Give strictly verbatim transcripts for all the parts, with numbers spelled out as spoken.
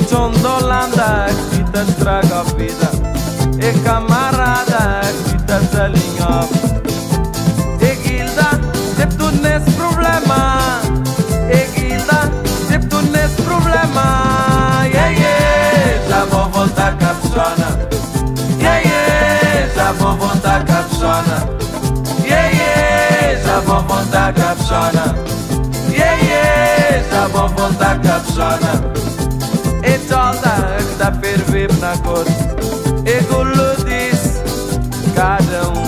Echando landa, kita traga vida. E camarada, kita saling up. E gilda, tep tu nes problema. E gilda, tep tu nes problema. Yeah, yeah, la vovota Capchona. Yeah, yeah, la vovota Capchona. Yeah, yeah, la vovota Capchona. Yeah, yeah, la vovota Capchona. Dá para ver na cor e golo diz cada um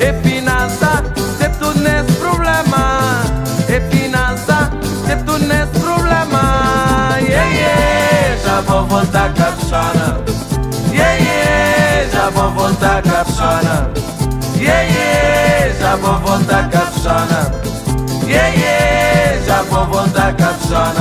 e finança tem tudo nesse problema e finança tem tudo nesse problema. Yeah, yeah, já vou voltar Capchona. Yeah, yeah, já vou voltar Capchona. Yeah, yeah, já vou voltar Capchona. Yeah, yeah, já vou voltar Capchona.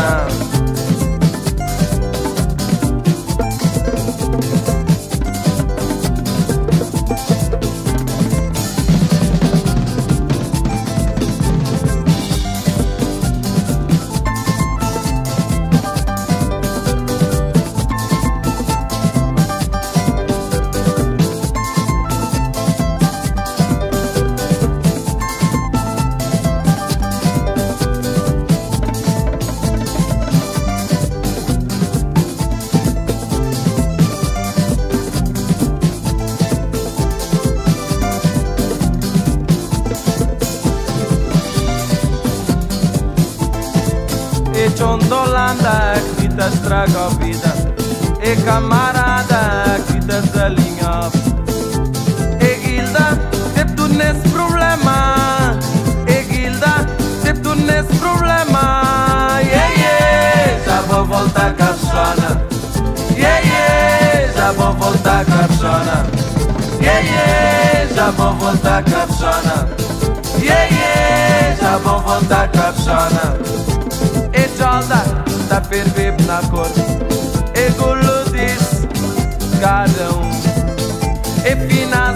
Echando landa, aqui tá estraga a vida. E camarada, aqui tá salinho up. E guilda, tem tudo nesse problema. E guilda, tem tudo nesse problema. Yeah, yeah, já vou voltar Capchona. Yeah, yeah, já vou voltar Capchona. Yeah, yeah, já vou voltar Capchona. Yeah, yeah, já vou voltar Capchona. Dá para ver na cor e golo diz cada um e final.